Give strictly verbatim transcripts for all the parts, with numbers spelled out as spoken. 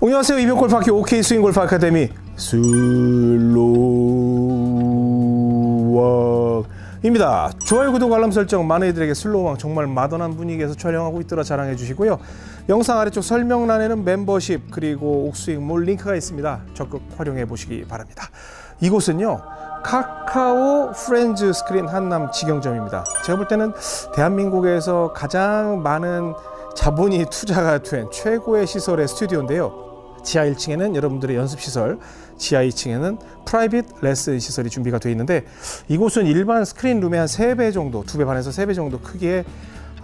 안녕하세요. 이병옥 골프학교 OK 스윙골프아카데미 슬로우왕 입니다. 좋아요, 구독, 알람 설정, 많은 이들에게 슬로우왕 정말 마던한 분위기에서 촬영하고 있더라 자랑해 주시고요. 영상 아래쪽 설명란에는 멤버십 그리고 옥스윙몰 링크가 있습니다. 적극 활용해 보시기 바랍니다. 이곳은요, 카카오 프렌즈 스크린 한남 직영점입니다. 제가 볼 때는 대한민국에서 가장 많은 자본이 투자가 된 최고의 시설의 스튜디오인데요. 지하 일 층에는 여러분들의 연습시설, 지하 이 층에는 프라이빗 레슨 시설이 준비가 되어 있는데, 이곳은 일반 스크린룸의 한 세 배 정도, 두 배 반에서 세 배 정도 크기의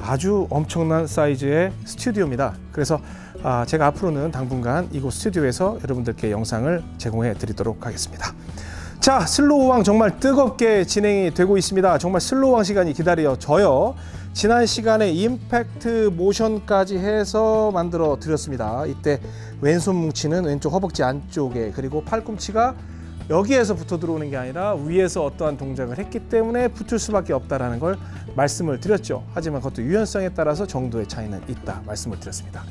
아주 엄청난 사이즈의 스튜디오입니다. 그래서 아, 제가 앞으로는 당분간 이곳 스튜디오에서 여러분들께 영상을 제공해 드리도록 하겠습니다. 자, 슬로우왕 정말 뜨겁게 진행이 되고 있습니다. 정말 슬로우왕 시간이 기다려져요. 지난 시간에 임팩트 모션까지 해서 만들어 드렸습니다. 이때 왼손 뭉치는 왼쪽 허벅지 안쪽에, 그리고 팔꿈치가 여기에서 붙어 들어오는 게 아니라 위에서 어떠한 동작을 했기 때문에 붙을 수밖에 없다라는 걸 말씀을 드렸죠. 하지만 그것도 유연성에 따라서 정도의 차이는 있다 말씀을 드렸습니다.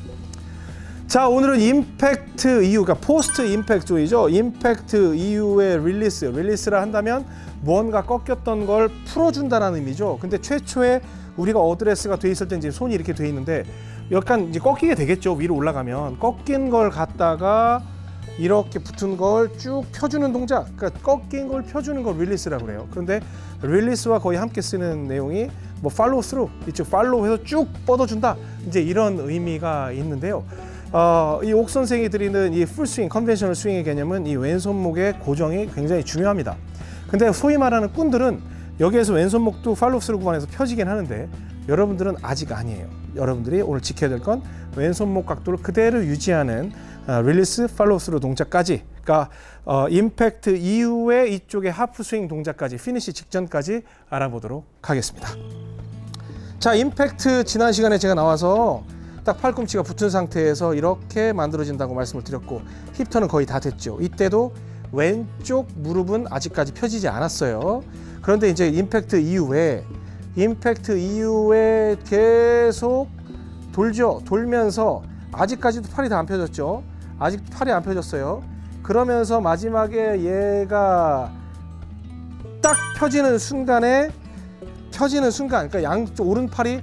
자, 오늘은 임팩트 이유, 그러니까 포스트 임팩트 조이죠. 임팩트 이유의 릴리스, 릴리스라 한다면 무언가 꺾였던 걸 풀어준다는 의미죠. 근데 최초에 우리가 어드레스가 돼 있을 때 이제 손이 이렇게 돼 있는데 약간 이제 꺾이게 되겠죠. 위로 올라가면 꺾인 걸 갖다가 이렇게 붙은 걸 쭉 펴주는 동작, 그러니까 꺾인 걸 펴주는 걸 릴리스라고 그래요. 그런데 릴리스와 거의 함께 쓰는 내용이 뭐 팔로우 스루, 이쪽 팔로우해서 쭉 뻗어준다, 이제 이런 의미가 있는데요. 어, 이 옥 선생이 드리는 이 풀스윙, 컨벤셔널 스윙의 개념은 이 왼손목의 고정이 굉장히 중요합니다. 근데 소위 말하는 꾼들은 여기에서 왼손목도 팔로우스루 구간에서 펴지긴 하는데, 여러분들은 아직 아니에요. 여러분들이 오늘 지켜야 될 건 왼손목 각도를 그대로 유지하는 어, 릴리스, 팔로우스루 동작까지, 그러니까 어, 임팩트 이후에 이쪽의 하프스윙 동작까지, 피니시 직전까지 알아보도록 하겠습니다. 자, 임팩트 지난 시간에 제가 나와서 딱 팔꿈치가 붙은 상태에서 이렇게 만들어진다고 말씀을 드렸고, 힙턴은 거의 다 됐죠. 이때도 왼쪽 무릎은 아직까지 펴지지 않았어요. 그런데 이제 임팩트 이후에, 임팩트 이후에 계속 돌죠. 돌면서 아직까지도 팔이 다 안 펴졌죠. 아직도 팔이 안 펴졌어요. 그러면서 마지막에 얘가 딱 펴지는 순간에, 펴지는 순간, 그러니까 양쪽 오른팔이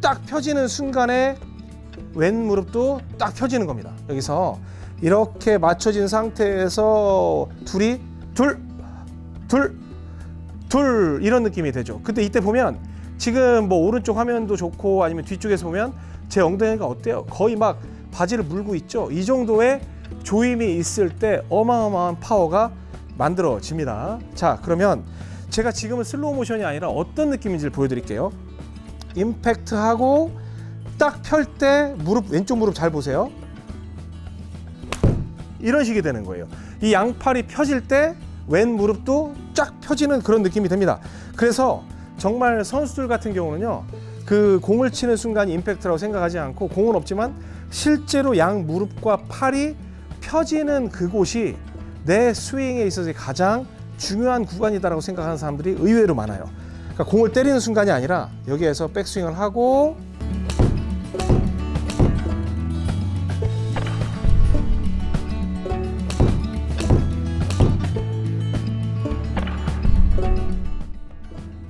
딱 펴지는 순간에 왼 무릎도 딱 펴지는 겁니다. 여기서 이렇게 맞춰진 상태에서 둘이 둘, 둘, 둘 이런 느낌이 되죠. 근데 이때 보면 지금 뭐 오른쪽 화면도 좋고 아니면 뒤쪽에서 보면 제 엉덩이가 어때요? 거의 막 바지를 물고 있죠. 이 정도의 조임이 있을 때 어마어마한 파워가 만들어집니다. 자, 그러면 제가 지금은 슬로우 모션이 아니라 어떤 느낌인지를 보여드릴게요. 임팩트하고 딱 펼 때 무릎, 왼쪽 무릎 잘 보세요. 이런 식이 되는 거예요. 이 양팔이 펴질 때 왼 무릎도 쫙 펴지는 그런 느낌이 됩니다. 그래서 정말 선수들 같은 경우는요, 그 공을 치는 순간 임팩트라고 생각하지 않고, 공은 없지만 실제로 양 무릎과 팔이 펴지는 그곳이 내 스윙에 있어서 가장 중요한 구간이다라고 생각하는 사람들이 의외로 많아요. 그러니까 공을 때리는 순간이 아니라 여기에서 백스윙을 하고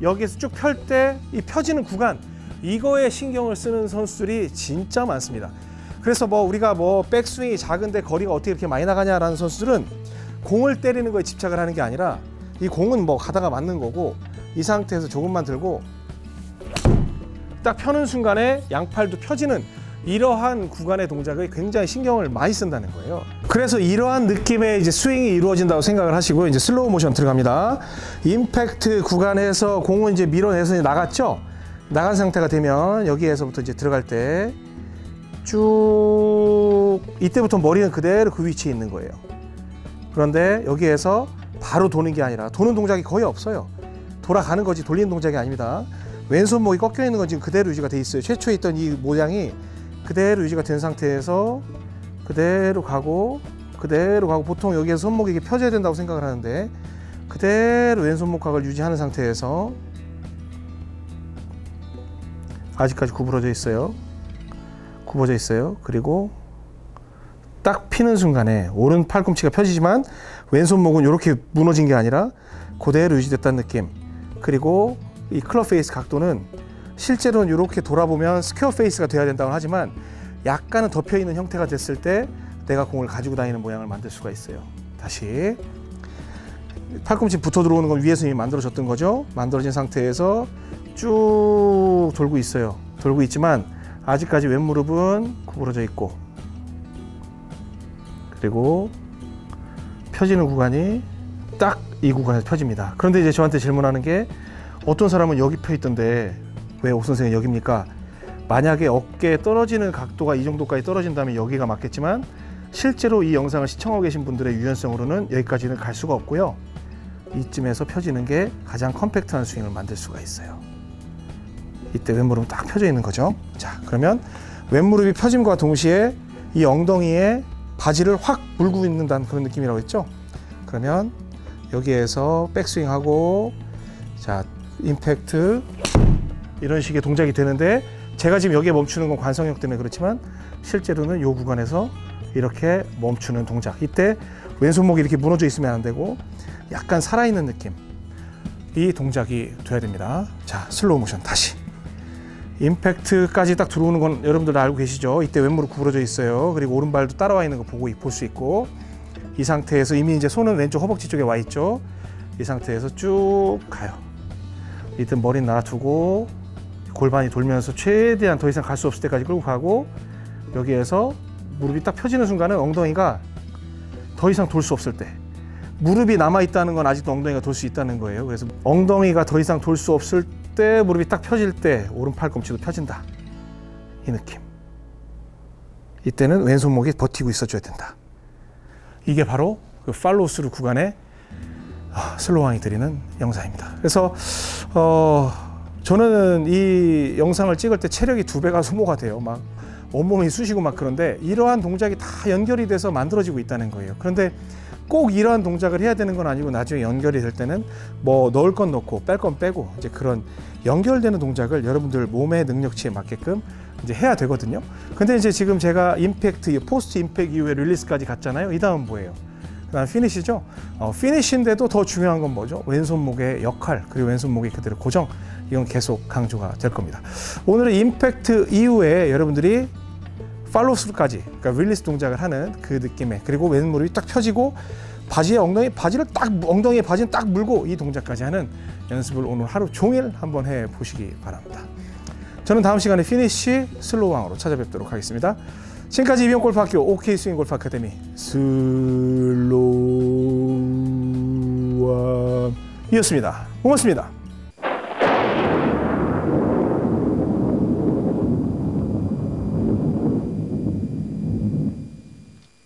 여기에서 쭉 펼 때 이 펴지는 구간, 이거에 신경을 쓰는 선수들이 진짜 많습니다. 그래서 뭐 우리가 뭐 백스윙이 작은데 거리가 어떻게 이렇게 많이 나가냐라는 선수들은 공을 때리는 거에 집착을 하는 게 아니라, 이 공은 뭐 가다가 맞는 거고, 이 상태에서 조금만 들고 딱 펴는 순간에 양팔도 펴지는 이러한 구간의 동작을 굉장히 신경을 많이 쓴다는 거예요. 그래서 이러한 느낌의 이제 스윙이 이루어진다고 생각을 하시고요. 이제 슬로우 모션 들어갑니다. 임팩트 구간에서 공을 이제 밀어내서 이제 나갔죠. 나간 상태가 되면 여기에서부터 이제 들어갈 때 쭉, 이때부터 머리는 그대로 그 위치에 있는 거예요. 그런데 여기에서 바로 도는 게 아니라, 도는 동작이 거의 없어요. 돌아가는 거지 돌리는 동작이 아닙니다. 왼손목이 꺾여 있는 건 지금 그대로 유지가 돼 있어요. 최초에 있던 이 모양이 그대로 유지가 된 상태에서 그대로 가고 그대로 가고, 보통 여기에서 손목이 이렇게 펴져야 된다고 생각을 하는데, 그대로 왼손목각을 유지하는 상태에서 아직까지 구부러져 있어요. 구부러져 있어요. 그리고 딱 피는 순간에 오른 팔꿈치가 펴지지만 왼손목은 이렇게 무너진 게 아니라 그대로 유지됐다는 느낌. 그리고 이 클럽 페이스 각도는 실제로는 이렇게 돌아보면 스퀘어 페이스가 돼야 된다고 하지만 약간은 덮여 있는 형태가 됐을 때 내가 공을 가지고 다니는 모양을 만들 수가 있어요. 다시 팔꿈치 붙어 들어오는 건 위에서 이미 만들어졌던 거죠. 만들어진 상태에서 쭉 돌고 있어요. 돌고 있지만 아직까지 왼무릎은 구부러져 있고, 그리고 펴지는 구간이 딱 이 구간에서 펴집니다. 그런데 이제 저한테 질문하는 게, 어떤 사람은 여기 펴 있던데 왜 옥 선생님 여기입니까? 만약에 어깨에 떨어지는 각도가 이 정도까지 떨어진다면 여기가 맞겠지만 실제로 이 영상을 시청하고 계신 분들의 유연성으로는 여기까지는 갈 수가 없고요. 이쯤에서 펴지는 게 가장 컴팩트한 스윙을 만들 수가 있어요. 이때 왼무릎은 딱 펴져 있는 거죠. 자, 그러면 왼무릎이 펴짐과 동시에 이 엉덩이에 바지를 확 물고 있는다는 그런 느낌이라고 했죠. 그러면 여기에서 백스윙하고, 자, 임팩트, 이런 식의 동작이 되는데, 제가 지금 여기에 멈추는 건 관성력 때문에 그렇지만 실제로는 이 구간에서 이렇게 멈추는 동작. 이때 왼손목이 이렇게 무너져 있으면 안 되고 약간 살아있는 느낌, 이 동작이 돼야 됩니다. 자, 슬로우 모션 다시. 임팩트까지 딱 들어오는 건 여러분들 다 알고 계시죠? 이때 왼무릎 구부러져 있어요. 그리고 오른발도 따라와 있는 거 보고 볼 수 있고, 이 상태에서 이미 이제 손은 왼쪽 허벅지 쪽에 와 있죠? 이 상태에서 쭉 가요. 이때 머리는 놔두고 골반이 돌면서 최대한 더 이상 갈 수 없을 때까지 끌고 가고, 여기에서 무릎이 딱 펴지는 순간은 엉덩이가 더 이상 돌 수 없을 때, 무릎이 남아있다는 건 아직도 엉덩이가 돌 수 있다는 거예요. 그래서 엉덩이가 더 이상 돌 수 없을 때, 무릎이 딱 펴질 때 오른 팔꿈치도 펴진다, 이 느낌. 이때는 왼손목이 버티고 있어줘야 된다. 이게 바로 그 팔로우스루 구간의 슬로우왕이 드리는 영상입니다. 그래서 어, 저는 이 영상을 찍을 때 체력이 두 배가 소모가 돼요. 막 온몸이 쑤시고 막. 그런데 이러한 동작이 다 연결이 돼서 만들어지고 있다는 거예요. 그런데 꼭 이러한 동작을 해야 되는 건 아니고, 나중에 연결이 될 때는 뭐 넣을 건 넣고 뺄 건 빼고, 이제 그런 연결되는 동작을 여러분들 몸의 능력치에 맞게끔 이제 해야 되거든요. 근데 이제 지금 제가 임팩트, 포스트 임팩트 이후에 릴리스까지 갔잖아요. 이 다음 뭐예요? 그다음 피니시죠. 어, 피니시인데도 더 중요한 건 뭐죠? 왼손목의 역할, 그리고 왼손목이 그대로 고정. 이건 계속 강조가 될 겁니다. 오늘은 임팩트 이후에 여러분들이 팔로우스루까지, 그러니까 릴리스 동작을 하는 그 느낌에, 그리고 왼무릎이 딱 펴지고 바지에 엉덩이 바지를 딱 엉덩이에 바지는 딱 물고 이 동작까지 하는 연습을 오늘 하루 종일 한번 해 보시기 바랍니다. 저는 다음 시간에 피니쉬 슬로우왕으로 찾아뵙도록 하겠습니다. 지금까지 이병옥 골프학교 OK 스윙골프 아카데미 슬로우왕이었습니다. 고맙습니다.